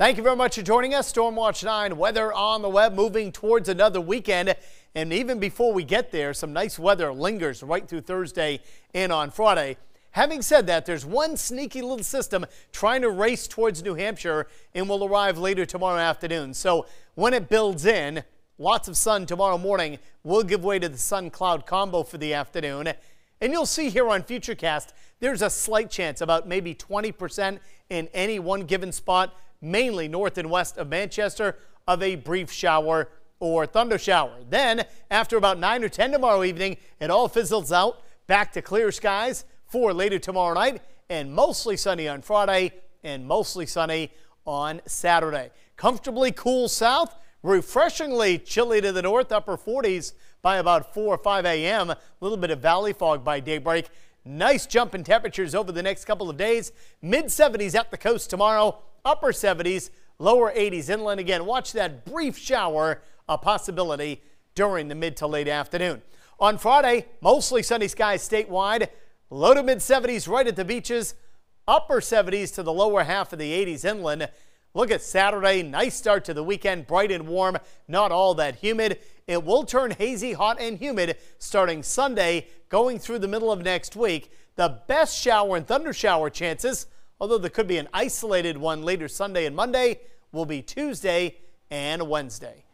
Thank you very much for joining us. Stormwatch 9 weather on the web, moving towards another weekend. And even before we get there, some nice weather lingers right through Thursday and on Friday. Having said that, there's one sneaky little system trying to race towards New Hampshire and will arrive later tomorrow afternoon. So when it builds in, lots of sun tomorrow morning will give way to the sun-cloud combo for the afternoon. And you'll see here on Futurecast, there's a slight chance, about maybe 20% in any one given spot, mainly north and west of Manchester, of a brief shower or thunder shower. Then, after about 9 or 10 tomorrow evening, it all fizzles out, back to clear skies for later tomorrow night, and mostly sunny on Friday, and mostly sunny on Saturday. Comfortably cool south, refreshingly chilly to the north, upper 40s by about 4 or 5 a.m., a little bit of valley fog by daybreak. Nice jump in temperatures over the next couple of days. Mid-70s at the coast tomorrow, upper 70s, lower 80s inland. Again, watch that brief shower a possibility during the mid to late afternoon. On Friday, mostly sunny skies statewide, low to mid 70s right at the beaches, upper 70s to the lower half of the 80s inland. Look at Saturday, nice start to the weekend, bright and warm, not all that humid. It will turn hazy, hot, and humid starting Sunday, going through the middle of next week. The best shower and thunder shower chances, although there could be an isolated one later Sunday and Monday, will be Tuesday and Wednesday.